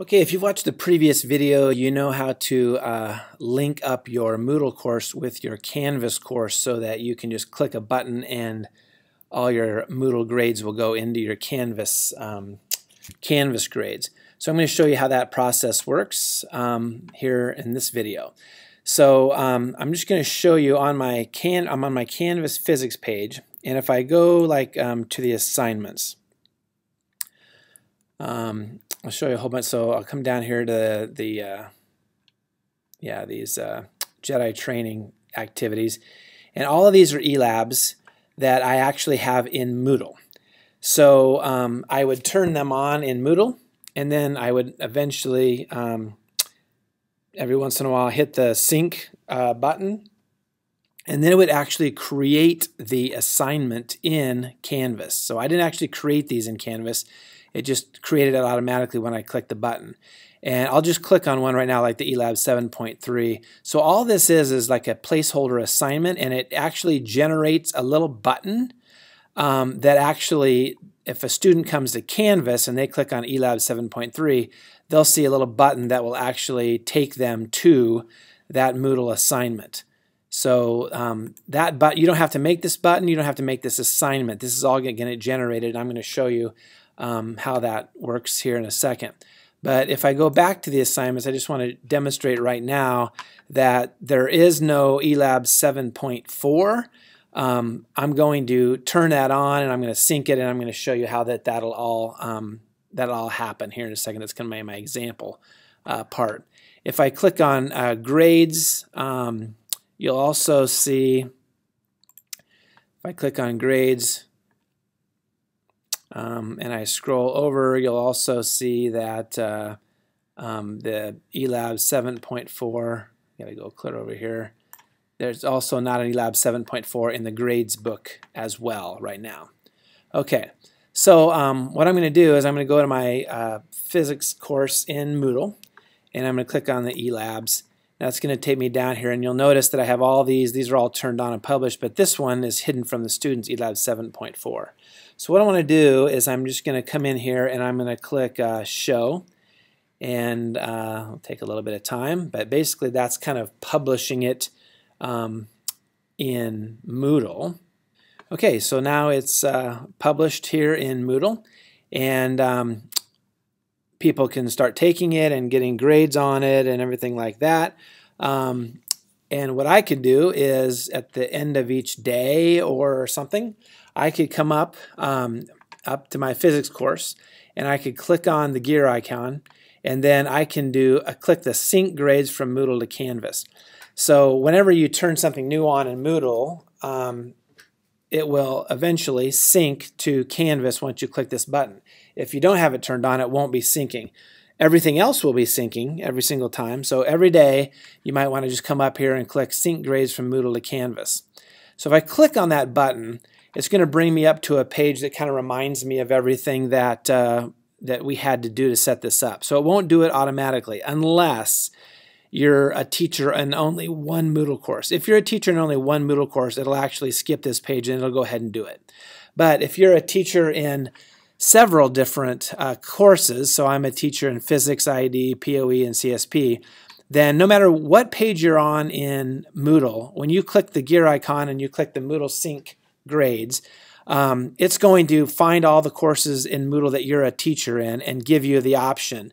Okay, if you've watched the previous video, you know how to link up your Moodle course with your Canvas course so that you can just click a button and all your Moodle grades will go into your Canvas grades. So I'm going to show you how that process works here in this video. So I'm just going to show you on my Canvas physics page, and if I go like to the assignments, I'll show you a whole bunch. So I'll come down here to the these Jedi training activities, and all of these are eLabs that I actually have in Moodle. So I would turn them on in Moodle, and then I would eventually every once in a while hit the sync button, and then it would actually create the assignment in Canvas. So I didn't actually create these in Canvas, it just created it automatically when I clicked the button. And I'll just click on one right now, like the eLab 7.3. So all this is like a placeholder assignment, and it actually generates a little button that actually, if a student comes to Canvas and they click on eLab 7.3, they'll see a little button that will actually take them to that Moodle assignment. So that button, you don't have to make this button, you don't have to make this assignment. This is all going to get generated, and I'm going to show you how that works here in a second. But if I go back to the assignments, I just want to demonstrate right now that there is no eLab 7.4. I'm going to turn that on, and I'm going to sync it, and I'm going to show you how that'll all happen here in a second. That's going to be my example part. If I click on grades, you'll also see, if I click on grades and I scroll over, you'll also see that the eLab 7.4, gotta go clear over here. There's also not an eLab 7.4 in the grades book as well right now. Okay, so what I'm going to do is I'm going to go to my physics course in Moodle, and I'm going to click on the eLabs. That's going to take me down here, and you'll notice that I have all these. These are all turned on and published, but this one is hidden from the students, eLab 7.4. So what I want to do is I'm just going to come in here, and I'm going to click Show, and it'll take a little bit of time, but basically that's kind of publishing it in Moodle. Okay, so now it's published here in Moodle, and people can start taking it and getting grades on it and everything like that. And what I could do is at the end of each day or something, I could come up to my physics course, and I could click on the gear icon, and then I can do click the sync grades from Moodle to Canvas. So whenever you turn something new on in Moodle, it will eventually sync to Canvas once you click this button. If you don't have it turned on, it won't be syncing. Everything else will be syncing every single time, so every day you might want to just come up here and click Sync Grades from Moodle to Canvas. So if I click on that button, it's going to bring me up to a page that kind of reminds me of everything that, we had to do to set this up. So it won't do it automatically unless you're a teacher and only one Moodle course. If you're a teacher and only one Moodle course, it'll actually skip this page and it'll go ahead and do it. But if you're a teacher in several different courses, so I'm a teacher in physics, ID, POE, and CSP, then no matter what page you're on in Moodle, when you click the gear icon and you click the Moodle Sync Grades, it's going to find all the courses in Moodle that you're a teacher in and give you the option.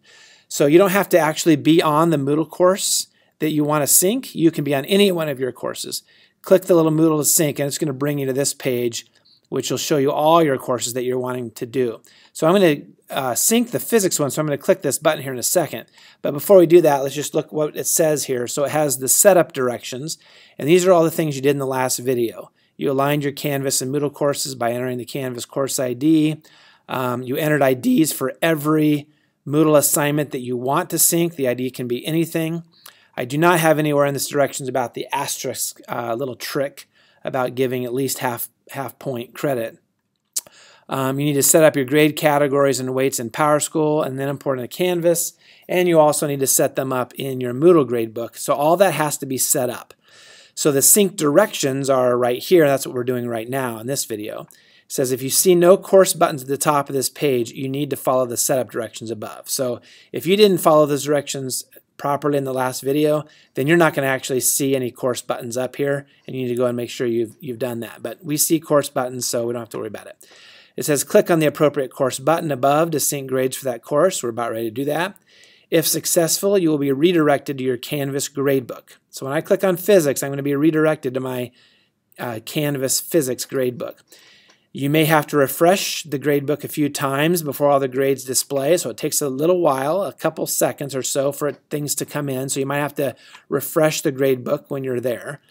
So you don't have to actually be on the Moodle course that you want to sync. You can be on any one of your courses. Click the little Moodle to sync, and it's going to bring you to this page, which will show you all your courses that you're wanting to do. So I'm going to sync the physics one, so I'm going to click this button here in a second. But before we do that, let's just look what it says here. So it has the setup directions, and these are all the things you did in the last video. You aligned your Canvas and Moodle courses by entering the Canvas course ID. You entered IDs for every Moodle assignment that you want to sync. The ID can be anything. I do not have anywhere in this directions about the asterisk little trick about giving at least half point credit. You need to set up your grade categories and weights in PowerSchool and then import into Canvas, and you also need to set them up in your Moodle gradebook. So all that has to be set up. So the sync directions are right here. That's what we're doing right now in this video. It says if you see no course buttons at the top of this page, you need to follow the setup directions above. So if you didn't follow those directions properly in the last video, then you're not going to actually see any course buttons up here, and you need to go and make sure you've done that. But we see course buttons, so we don't have to worry about it. It says click on the appropriate course button above to sync grades for that course. We're about ready to do that. If successful, you will be redirected to your Canvas gradebook. So when I click on physics, I'm going to be redirected to my Canvas physics gradebook. You may have to refresh the gradebook a few times before all the grades display, so it takes a little while, a couple seconds or so, for things to come in, so you might have to refresh the gradebook when you're there.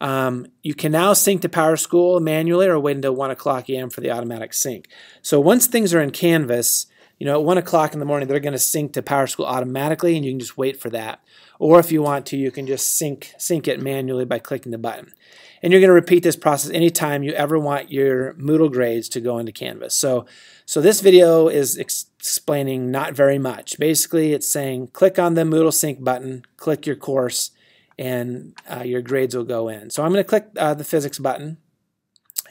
You can now sync to PowerSchool manually or wait until 1 o'clock a.m. for the automatic sync. So once things are in Canvas, you know, at 1 o'clock in the morning, they're going to sync to PowerSchool automatically, and you can just wait for that. Or if you want to, you can just sync it manually by clicking the button. And you're going to repeat this process anytime you ever want your Moodle grades to go into Canvas. So this video is explaining not very much. Basically, it's saying click on the Moodle sync button, click your course, and your grades will go in. So I'm going to click the physics button,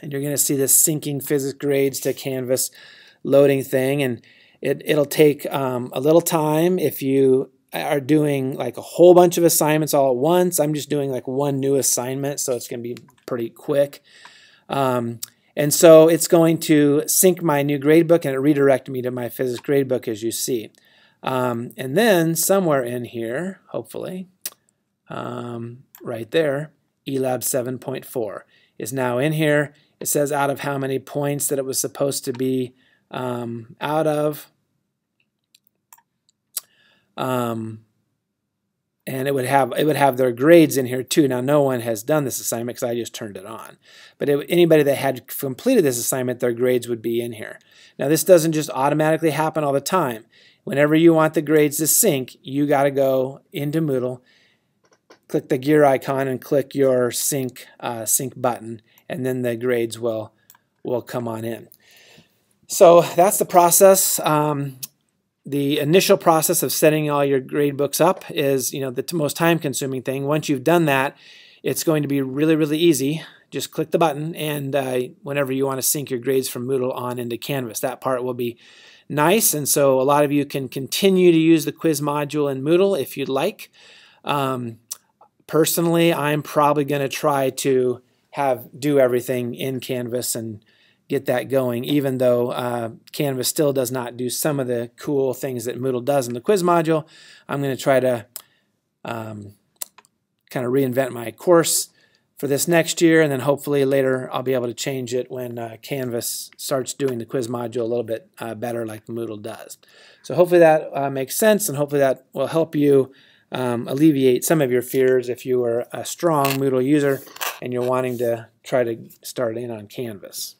and you're going to see this syncing physics grades to Canvas loading thing. And it'll take a little time if you are doing like a whole bunch of assignments all at once. I'm just doing like one new assignment, so it's going to be pretty quick. And so it's going to sync my new gradebook, and it redirected me to my physics gradebook, as you see. And then somewhere in here, hopefully, right there, eLab 7.4 is now in here. It says out of how many points that it was supposed to be out of, and it would have their grades in here too. Now no one has done this assignment because I just turned it on, but anybody that had completed this assignment, their grades would be in here. Now this doesn't just automatically happen all the time. Whenever you want the grades to sync, you got to go into Moodle, click the gear icon, and click your sync button, and then the grades will come on in. So that's the process. The initial process of setting all your gradebooks up is, you know, the most time-consuming thing. Once you've done that, it's going to be really, really easy. Just click the button, and whenever you want to sync your grades from Moodle on into Canvas, that part will be nice. And so a lot of you can continue to use the quiz module in Moodle if you'd like. Personally, I'm probably going to try to do everything in Canvas and get that going, even though Canvas still does not do some of the cool things that Moodle does in the quiz module. I'm going to try to kind of reinvent my course for this next year, and then hopefully later I'll be able to change it when Canvas starts doing the quiz module a little bit better like Moodle does. So hopefully that makes sense, and hopefully that will help you alleviate some of your fears if you are a strong Moodle user and you're wanting to try to start in on Canvas.